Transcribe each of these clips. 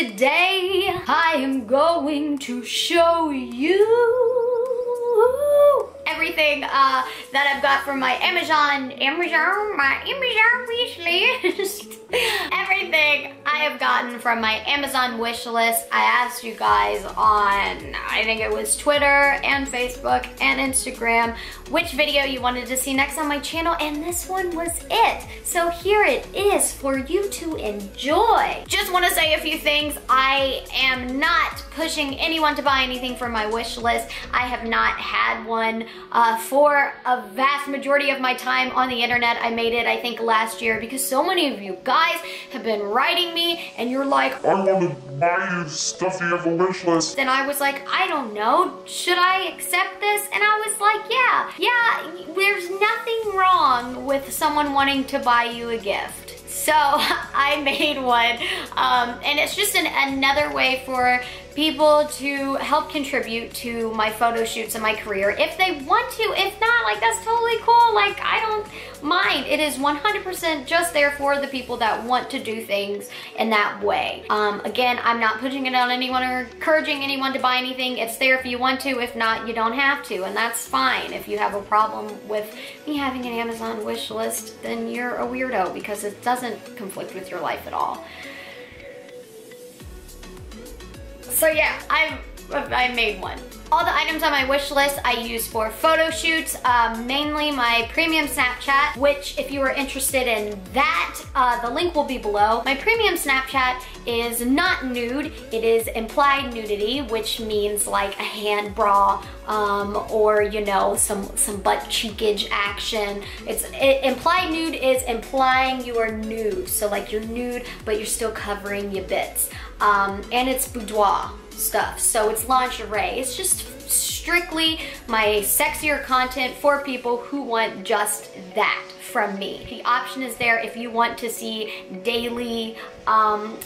Today I am going to show you everything that I've got from my Amazon wish list. Everything I have gotten from my Amazon wish list. I asked you guys on, I think it was Twitter and Facebook and Instagram, which video you wanted to see next on my channel, and this one was it. So here it is for you to enjoy. Just want to say a few things. I am not pushing anyone to buy anything from my wish list. I have not had one for a vast majority of my time on the internet. I made it, I think, last year because so many of you guys have been writing me and you're like, I want to buy you stuff you have a wish list. Then I was like, I don't know, should I accept this? And I was like, yeah, there's nothing wrong with someone wanting to buy you a gift. So I made one, and it's just another way for people to help contribute to my photo shoots and my career if they want to. If not, like, that's totally cool. Like, I don't mind. It is 100% just there for the people that want to do things in that way. Again, I'm not pushing it on anyone or encouraging anyone to buy anything. It's there if you want to. If not, you don't have to, and that's fine. If you have a problem with me having an Amazon wish list, then you're a weirdo because it doesn't conflict with your life at all. So yeah, I made one. All the items on my wish list I use for photo shoots, mainly my premium Snapchat, which if you are interested in that, the link will be below. My premium Snapchat is not nude, it is implied nudity, which means like a hand bra, or you know, some butt cheekage action. Implied nude is implying you are nude, so like you're nude, but you're still covering your bits. And it's boudoir stuff, so it's lingerie. It's just strictly my sexier content for people who want just that from me. The option is there if you want to see daily,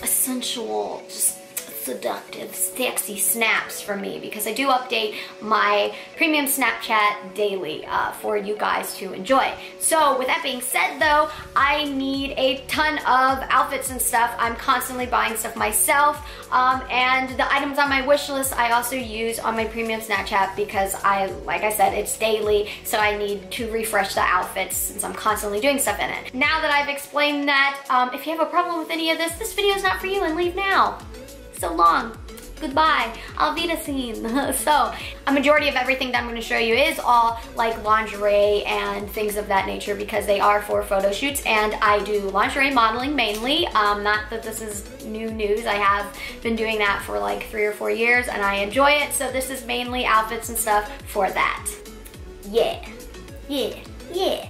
sensual, just seductive, sexy snaps from me, because I do update my premium Snapchat daily for you guys to enjoy. So with that being said though, I need a ton of outfits and stuff. I'm constantly buying stuff myself, and the items on my wish list I also use on my premium Snapchat because like I said, it's daily, so I need to refresh the outfits since I'm constantly doing stuff in it. Now that I've explained that, if you have a problem with any of this, this video is not for you, and leave now. So long. Goodbye. Auf Wiedersehen. So, a majority of everything that I'm going to show you is all like lingerie and things of that nature because they are for photo shoots, and I do lingerie modeling mainly. Not that this is new news. I have been doing that for like 3 or 4 years and I enjoy it, so this is mainly outfits and stuff for that. Yeah. Yeah. Yeah.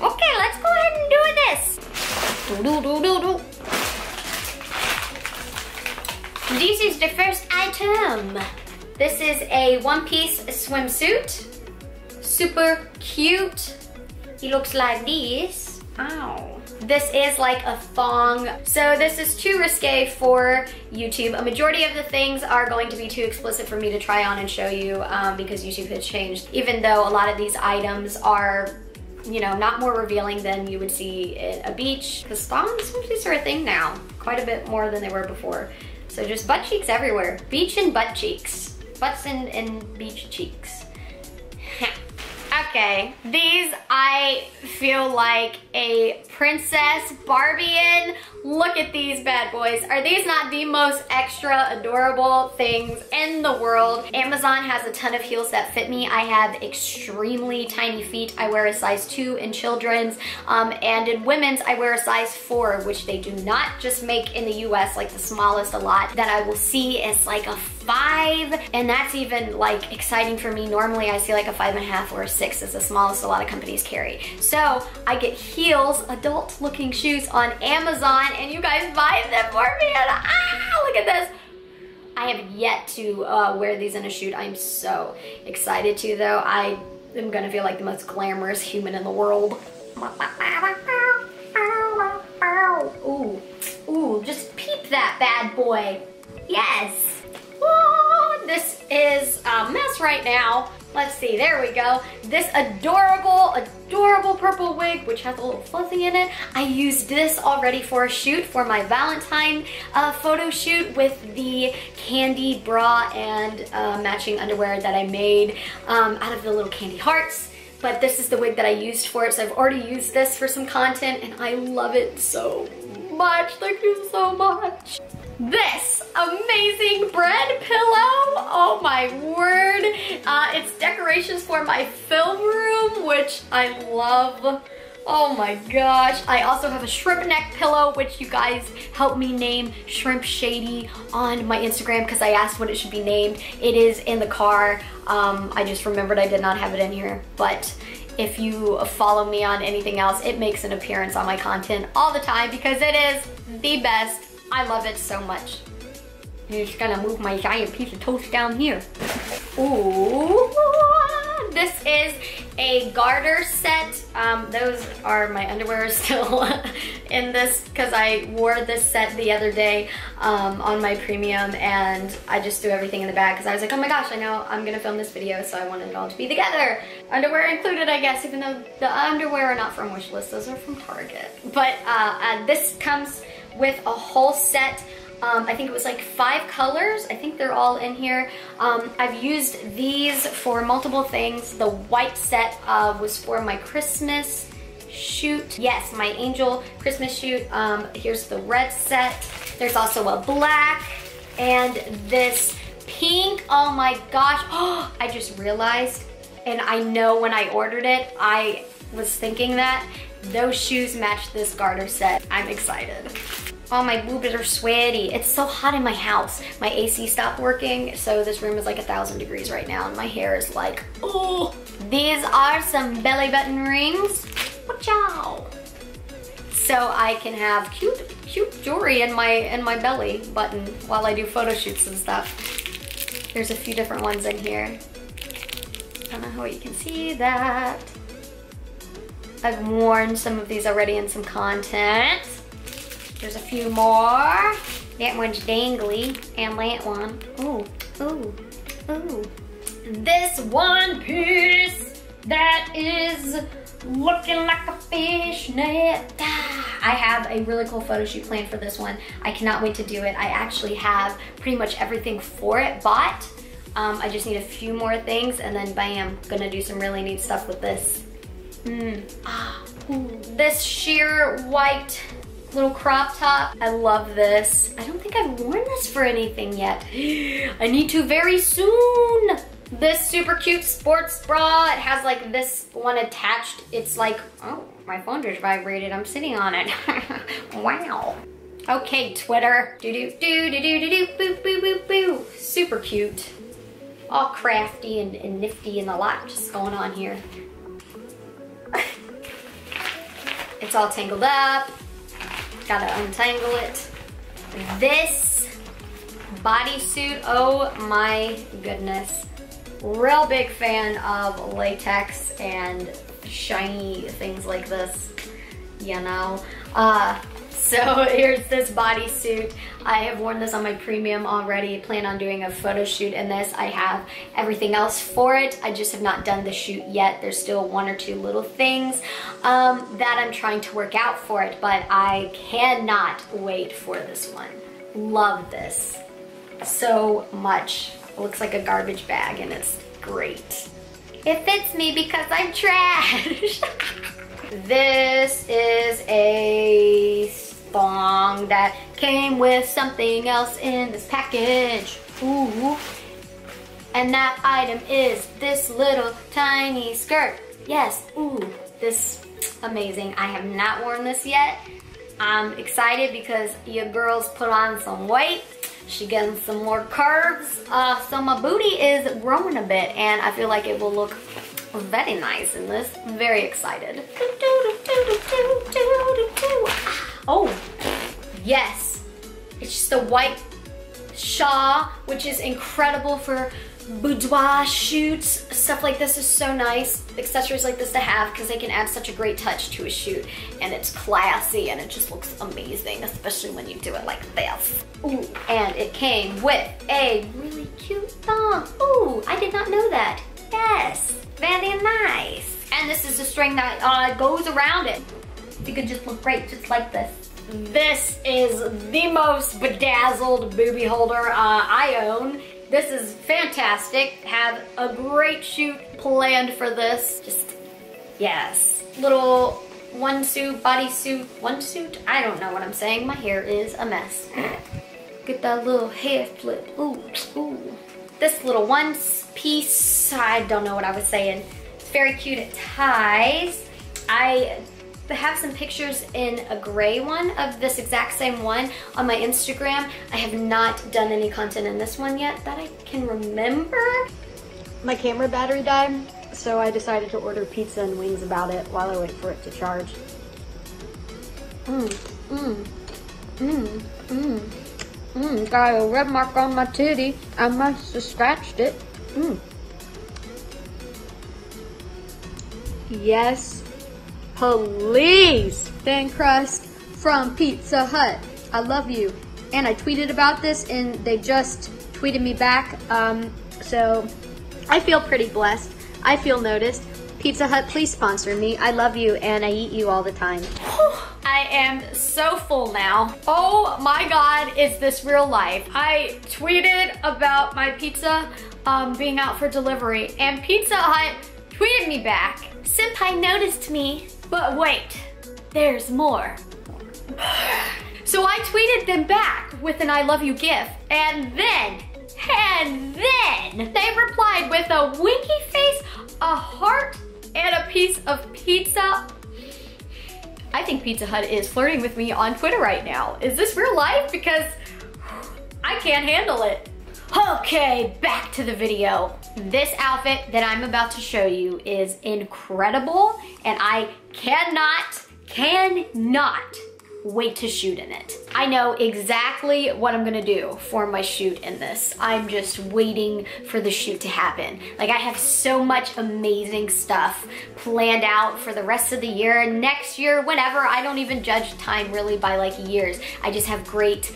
Okay, let's go ahead and do this. This is the first item. This is a one-piece swimsuit. Super cute. It looks like this. Ow. This is like a thong. So this is too risque for YouTube. A majority of the things are going to be too explicit for me to try on and show you because YouTube has changed. Even though a lot of these items are, you know, not more revealing than you would see at a beach, because thongs are a thing now, quite a bit more than they were before. So just butt cheeks everywhere. Beach and butt cheeks. Butts and beach cheeks. Okay, these I feel like a princess Barbie in. Look at these bad boys. Are these not the most extra adorable things in the world? Amazon has a ton of heels that fit me. I have extremely tiny feet. I wear a size 2 in children's, and in women's I wear a size 4, which they do not just make in the US, like the smallest a lot that I will see is like a 5, and that's even like exciting for me. Normally I see like a 5.5 or a 6 is the smallest a lot of companies carry. So I get heels, adult looking shoes on Amazon, and you guys buy them for me, and ah, look at this. I have yet to wear these in a shoot. I'm so excited to though. I am gonna feel like the most glamorous human in the world. Ooh, ooh, just peep that bad boy. Yes. This is a mess right now. Let's see, there we go. This adorable purple wig, which has a little fuzzy in it. I used this already for a shoot, for my Valentine photo shoot with the candy bra and matching underwear that I made out of the little candy hearts. But this is the wig that I used for it, so I've already used this for some content, and I love it so much. Thank you so much. This amazing bread pillow, oh my word. It's decorations for my film room, which I love. Oh my gosh. I also have a shrimp neck pillow, which you guys helped me name Shrimp Shady on my Instagram because I asked what it should be named. It is in the car. I just remembered I did not have it in here, but if you follow me on anything else, it makes an appearance on my content all the time because it is the best. I love it so much. I'm just gonna move my giant piece of toast down here. Ooh, this is a garter set. Those are my underwear still in this because I wore this set the other day on my premium, and I just threw everything in the bag because I was like, oh my gosh, I know I'm gonna film this video, so I wanted it all to be together. Underwear included, I guess, even though the underwear are not from Wishlist, those are from Target. But this comes with a whole set. I think it was like 5 colors. I think they're all in here. I've used these for multiple things. The white set was for my Christmas shoot. Yes, my angel Christmas shoot. Here's the red set. There's also a black and this pink. Oh my gosh. Oh, I just realized, and I know when I ordered it, I was thinking that those shoes match this garter set. I'm excited. Oh, my boobs are sweaty. It's so hot in my house. My AC stopped working, so this room is like 1,000 degrees right now, and my hair is like, oh. These are some belly button rings. Watch out. So I can have cute jewelry in my belly button while I do photo shoots and stuff. There's a few different ones in here. I don't know how you can see that. I've worn some of these already in some content. There's a few more. That one's dangly, and that one. Ooh, ooh, ooh. This one piece that is looking like a fishnet. I have a really cool photo shoot planned for this one. I cannot wait to do it. I actually have pretty much everything for it bought. I just need a few more things, and then bam, gonna do some really neat stuff with this. This sheer white little crop top. I love this. I don't think I've worn this for anything yet. I need to very soon. This super cute sports bra. It has like this one attached. It's like, oh, my phone just vibrated. I'm sitting on it. Wow. Okay, Twitter. Do do do do do do boop boop boop boop. Super cute. All crafty and nifty and a lot just going on here. It's all tangled up. Gotta untangle it. This bodysuit, oh my goodness. Real big fan of latex and shiny things like this, you know. So here's this bodysuit. I have worn this on my premium already. Plan on doing a photo shoot in this. I have everything else for it. I just have not done the shoot yet. There's still 1 or 2 little things that I'm trying to work out for it, but I cannot wait for this one. Love this so much. It looks like a garbage bag and it's great. It fits me because I'm trash. This is a thong that came with something else in this package. Ooh. And that item is this little tiny skirt. Yes, ooh, this amazing. I have not worn this yet. I'm excited because your girl's put on some weight. She getting some more curves. So my booty is growing a bit and I feel like it will look very nice in this. I'm very excited. Oh, yes. It's just a white shawl, which is incredible for boudoir shoots. Stuff like this is so nice. Accessories like this to have because they can add such a great touch to a shoot. And it's classy and it just looks amazing, especially when you do it like this. Ooh, and it came with a really cute thong. Ooh, I did not know that. Yes, very nice. And this is the string that goes around it. You can just look great just like this. This is the most bedazzled booby holder I own. This is fantastic. Have a great shoot planned for this. Just, yes. Little one-suit, bodysuit, one-suit? I don't know what I'm saying. My hair is a mess. Get that little hair flip. Ooh, ooh. This little one-piece, I don't know what I was saying. It's very cute. It ties. I have some pictures in a gray one of this exact same one on my Instagram. I have not done any content in this one yet that I can remember. My camera battery died, so I decided to order pizza and wings about it while I wait for it to charge. Got a red mark on my titty. I must have scratched it. Yes, please. Thin crust from Pizza Hut. I love you. And I tweeted about this and they just tweeted me back. So I feel pretty blessed. I feel noticed. Pizza Hut, please sponsor me. I love you and I eat you all the time. I am so full now. Oh my God, is this real life? I tweeted about my pizza being out for delivery and Pizza Hut tweeted me back. Senpai noticed me, but wait, there's more. So I tweeted them back with an I love you gif and then they replied with a winky face, a heart, and a piece of pizza. I think Pizza Hut is flirting with me on Twitter right now. Is this real life? Because I can't handle it. Okay, back to the video. This outfit that I'm about to show you is incredible and I cannot wait to shoot in it. I know exactly what I'm gonna do for my shoot in this. I'm just waiting for the shoot to happen. Like, I have so much amazing stuff planned out for the rest of the year, next year, whenever. I don't even judge time really by like years. I just have great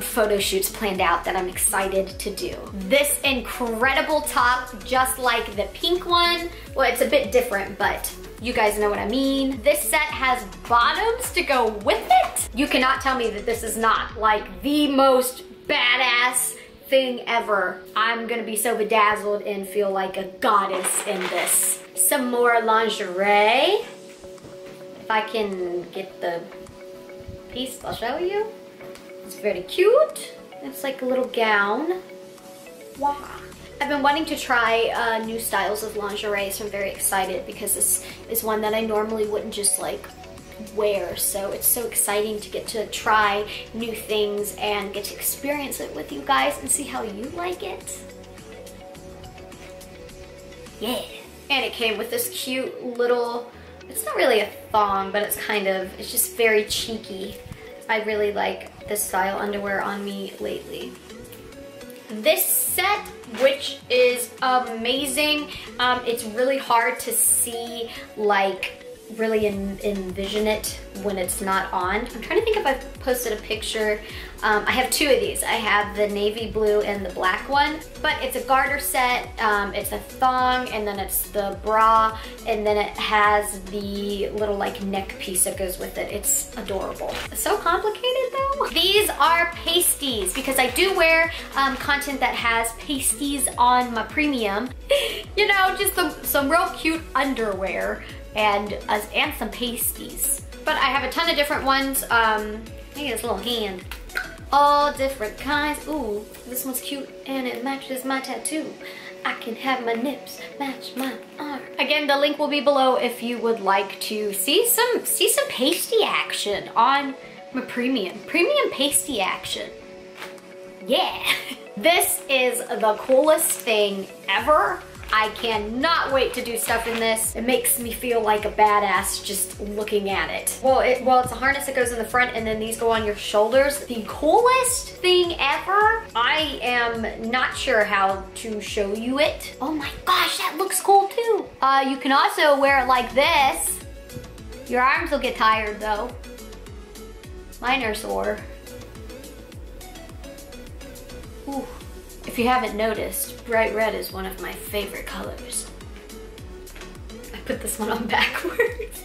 photo shoots planned out that I'm excited to do. This incredible top, just like the pink one. Well, it's a bit different, but you guys know what I mean. This set has bottoms to go with it. You cannot tell me that this is not like the most badass thing ever. I'm gonna be so bedazzled and feel like a goddess in this. Some more lingerie. If I can get the piece, I'll show you. It's very cute. It's like a little gown. Wow. I've been wanting to try new styles of lingerie, so I'm very excited because this is one that I normally wouldn't just like wear. So it's so exciting to get to try new things and get to experience it with you guys and see how you like it. Yeah. And it came with this cute little, it's not really a thong, but it's kind of, it's just very cheeky. I really like this style underwear on me lately. This set, which is amazing, it's really hard to see, like, really envision it when it's not on. I'm trying to think if I've posted a picture. I have two of these. I have the navy blue and the black one, but it's a garter set. It's a thong, and then it's the bra, and then it has the little, like, neck piece that goes with it. It's adorable. It's so complicated, though. These are pasties because I do wear content that has pasties on my premium. You know, just some real cute underwear and some pasties. But I have a ton of different ones. I think it's a little hand. All different kinds. Ooh, this one's cute and it matches my tattoo. I can have my nips match my arm. Again, the link will be below if you would like to see some pasty action on my premium pasty action. Yeah. This is the coolest thing ever. I cannot wait to do stuff in this. It makes me feel like a badass just looking at it. Well, it's a harness that goes in the front and then these go on your shoulders. The coolest thing ever. I am not sure how to show you it. Oh my gosh, that looks cool too. You can also wear it like this. Your arms will get tired though. Mine are sore. Ooh, If you haven't noticed, bright red is one of my favorite colors. I put this one on backwards.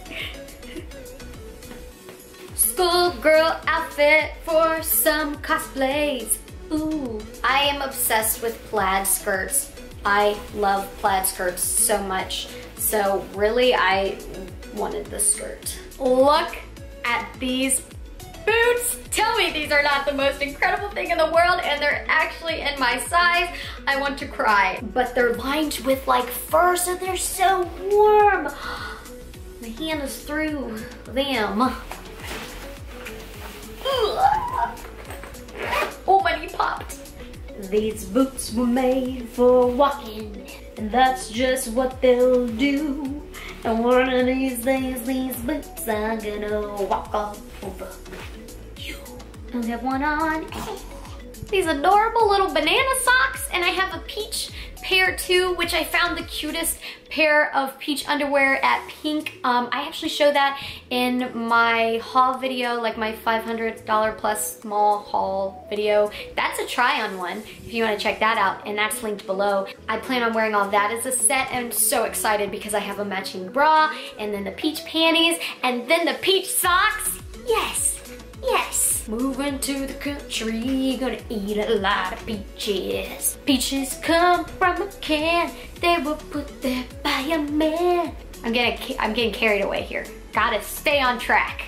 Schoolgirl outfit for some cosplays. Ooh, I am obsessed with plaid skirts. I love plaid skirts so much. So really, I wanted this skirt. Look at these boots. Tell me these are not the most incredible thing in the world, and they're actually in my size. I want to cry. But they're lined with like fur, so they're so warm. My hand is through them. Oh, my knee popped. These boots were made for walking, and that's just what they'll do. And one of these days, these boots are gonna walk all over you. I have one on. These adorable little banana socks, and I have a peach pair too, which I found the cutest pair of peach underwear at Pink. I actually show that in my haul video, like my $500 plus small haul video. That's a try on one if you want to check that out, and that's linked below. I plan on wearing all that as a set, and I'm so excited because I have a matching bra, and then the peach panties, and then the peach socks. Yes, yes. Moving to the country, gonna eat a lot of peaches. Peaches come from a can, they were put there by a man. I'm getting carried away here. Gotta stay on track.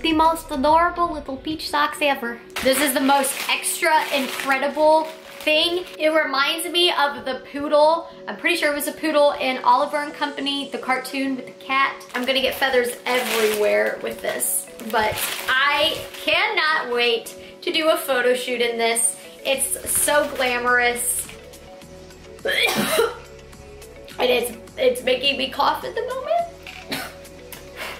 The most adorable little peach socks ever. This is the most extra incredible thing. It reminds me of the poodle. I'm pretty sure it was a poodle in Oliver and Company, the cartoon with the cat. I'm gonna get feathers everywhere with this. But I cannot wait to do a photo shoot in this. It's so glamorous. And it's making me cough at the moment.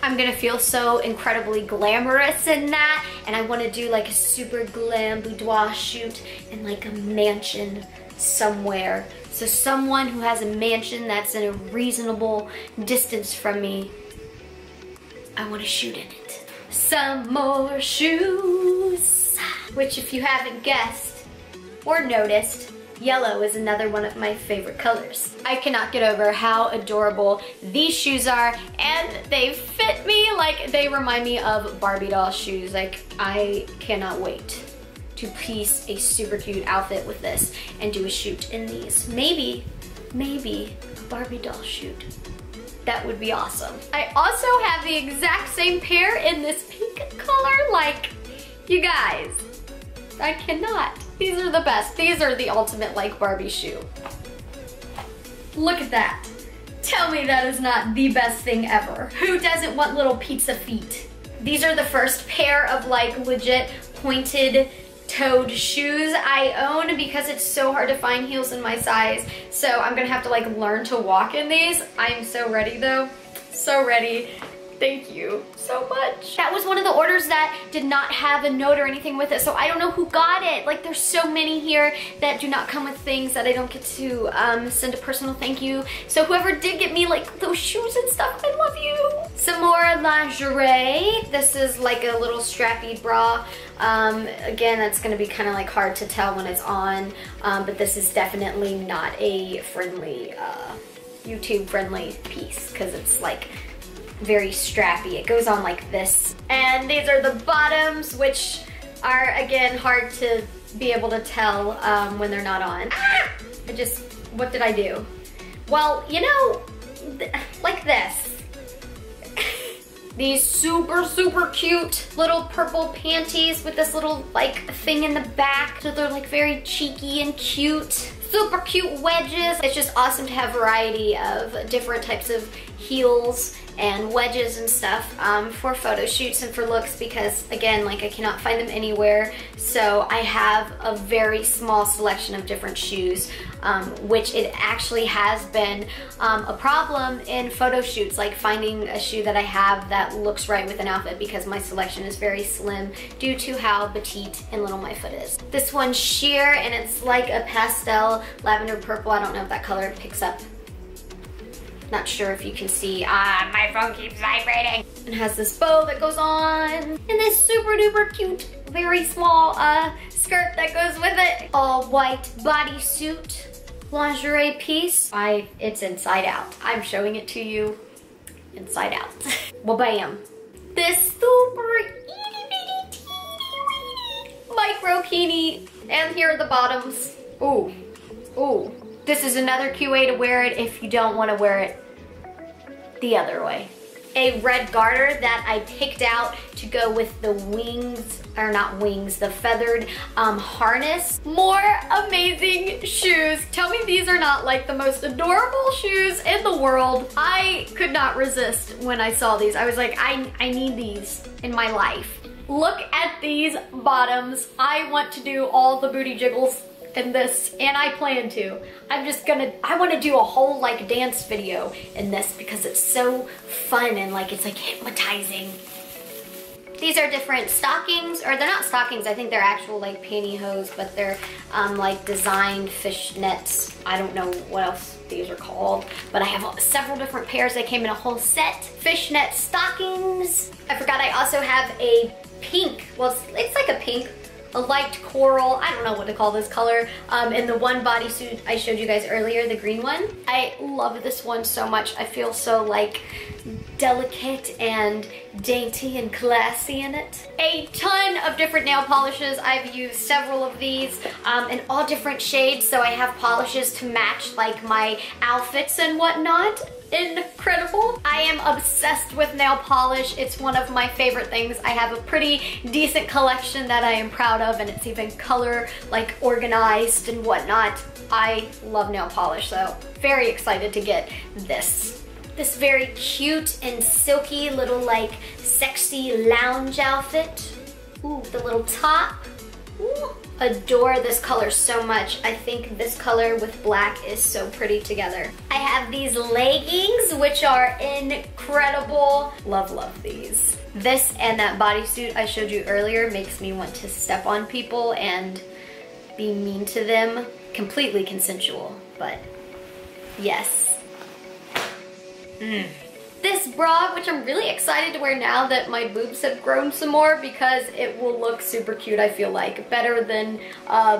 I'm gonna feel so incredibly glamorous in that, and I wanna do like a super glam boudoir shoot in like a mansion somewhere. So someone who has a mansion that's in a reasonable distance from me, I wanna shoot in it. Some more shoes, which if you haven't guessed or noticed, yellow is another one of my favorite colors. I cannot get over how adorable these shoes are, and they fit me like they remind me of Barbie doll shoes. Like, I cannot wait to piece a super cute outfit with this and do a shoot in these. Maybe a Barbie doll shoot. That would be awesome. I also have the exact same pair in this pink color. Like, you guys, I cannot. These are the best. These are the ultimate like Barbie shoe. Look at that. Tell me that is not the best thing ever. Who doesn't want little pizza feet? These are the first pair of like legit pointed toed shoes I own, because it's so hard to find heels in my size. So I'm gonna have to like learn to walk in these. I'm so ready though, so ready. Thank you so much. That was one of the orders that did not have a note or anything with it, so I don't know who got it. Like, there's so many here that do not come with things that I don't get to send a personal thank you. So whoever did get me like those shoes and stuff, I love you. Some more lingerie. This is like a little strappy bra. Again, that's gonna be kind of like hard to tell when it's on, but this is definitely not a friendly, YouTube friendly piece, because it's like very strappy. It goes on like this. And these are the bottoms, which are again hard to be able to tell when they're not on. Ah! What did I do? Well, you know, like this. These super, super cute little purple panties with this little like thing in the back. So they're like very cheeky and cute. Super cute wedges. It's just awesome to have a variety of different types of heels and wedges and stuff for photo shoots and for looks, because again, like, I cannot find them anywhere. So I have a very small selection of different shoes, which it actually has been a problem in photo shoots, like finding a shoe that I have that looks right with an outfit, because my selection is very slim due to how petite and little my foot is. This one's sheer, and it's like a pastel lavender purple. I don't know if that color picks up Not sure if you can see. My phone keeps vibrating. It has this bow that goes on and this super duper cute, very small skirt that goes with it. All white bodysuit lingerie piece. It's inside out. I'm showing it to you inside out. Well, bam. This super itty bitty teeny weeny microkini. And here are the bottoms. Ooh, ooh. This is another cute way to wear it if you don't want to wear it the other way. A red garter that I picked out to go with the wings, or not wings, the feathered harness. More amazing shoes. Tell me these are not like the most adorable shoes in the world. I could not resist when I saw these. I was like, I need these in my life. Look at these bottoms. I want to do all the booty jiggles in this, and I plan to. I want to do a whole like dance video in this because it's so fun and like it's like hypnotizing. These are different stockings, or they're not stockings, I think they're actual like pantyhose, but they're like designed fishnets. I don't know what else these are called, but I have several different pairs. They came in a whole set. Fishnet stockings. I forgot I also have a pink, well it's like a pink, a light coral, I don't know what to call this color, and the one bodysuit I showed you guys earlier, the green one. I love this one so much. I feel so like delicate and dainty and classy in it. A ton of different nail polishes. I've used several of these in all different shades, so I have polishes to match like my outfits and whatnot. Incredible. I am obsessed with nail polish. It's one of my favorite things. I have a pretty decent collection that I am proud of, and it's even color like organized and whatnot. I love nail polish, so very excited to get this. This very cute and silky little like sexy lounge outfit. Ooh, the little top. Ooh. Adore this color so much. I think this color with black is so pretty together. I have these leggings, which are incredible. Love, love these. This and that bodysuit I showed you earlier makes me want to step on people and be mean to them. Completely consensual, but yes. This bra, which I'm really excited to wear now that my boobs have grown some more, because it will look super cute, I feel like. Better than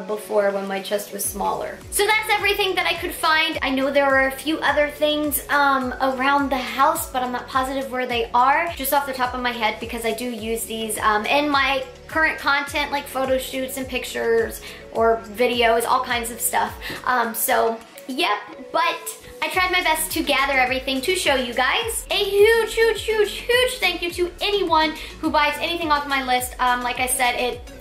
before when my chest was smaller. So that's everything that I could find. I know there were a few other things around the house, but I'm not positive where they are. Just off the top of my head, because I do use these in my current content, like photo shoots and pictures or videos, all kinds of stuff. So, yep, but I tried my best to gather everything to show you guys. A huge, huge, huge, huge thank you to anyone who buys anything off my list. Like I said,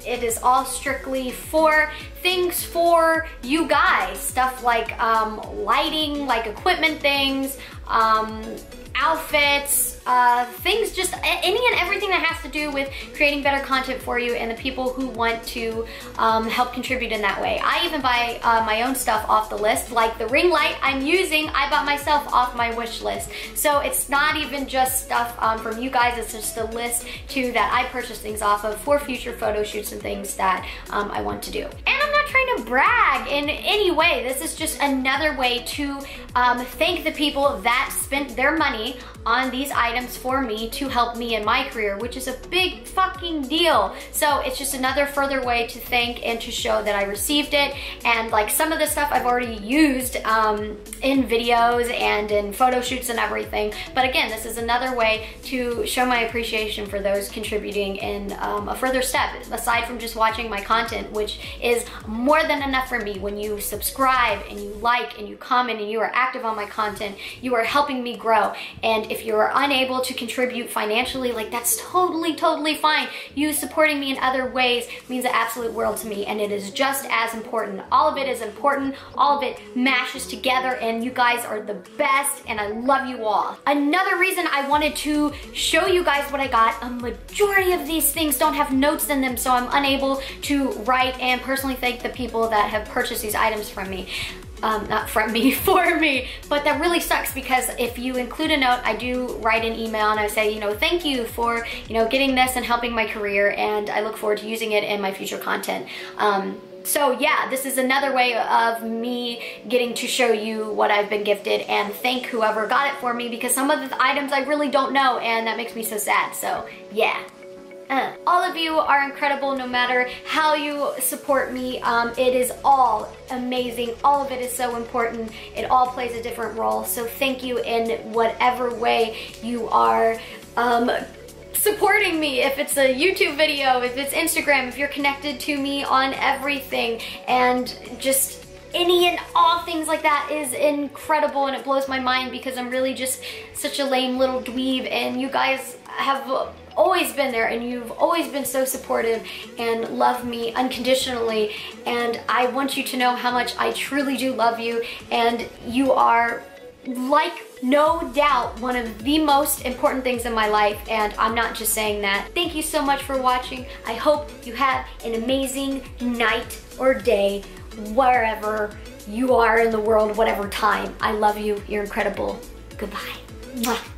it is all strictly for things for you guys. Stuff like lighting, like equipment things, outfits, things, just any and everything that has to do with creating better content for you and the people who want to help contribute in that way. I even buy my own stuff off the list, like the ring light I'm using, I bought myself off my wish list. So it's not even just stuff from you guys, it's just a list too that I purchase things off of for future photo shoots and things that I want to do. And I'm not trying to brag in any way, this is just another way to thank the people that spent their money on these items for me to help me in my career, which is a big fucking deal. So it's just another further way to thank and to show that I received it. And like some of the stuff I've already used in videos and in photo shoots and everything. But again, this is another way to show my appreciation for those contributing in a further step, aside from just watching my content, which is more than enough for me. When you subscribe and you like and you comment and you are active on my content, you are helping me grow. And if you're unable to contribute financially, like that's totally, totally fine. You supporting me in other ways means the absolute world to me, and it is just as important. All of it is important, all of it mashes together, and you guys are the best, and I love you all. Another reason I wanted to show you guys what I got, a majority of these things don't have notes in them, so I'm unable to write and personally thank the people that have purchased these items from me. Not from me, for me, but that really sucks, because if you include a note, I do write an email and I say, you know, thank you for, you know, getting this and helping my career, and I look forward to using it in my future content. So yeah, this is another way of me getting to show you what I've been gifted and thank whoever got it for me, because some of the items I really don't know and that makes me so sad. So yeah. All of you are incredible no matter how you support me. It is all amazing. All of it is so important. It all plays a different role. So thank you in whatever way you are supporting me. If it's a YouTube video, if it's Instagram, if you're connected to me on everything, and just any and all things like that is incredible, and it blows my mind because I'm really just such a lame little dweeb, and you guys have always been there and you've always been so supportive and love me unconditionally, and I want you to know how much I truly do love you, and you are, like, no doubt one of the most important things in my life, and I'm not just saying that. Thank you so much for watching. I hope you have an amazing night or day, wherever you are in the world, whatever time. I love you. You're incredible. Goodbye. Mwah.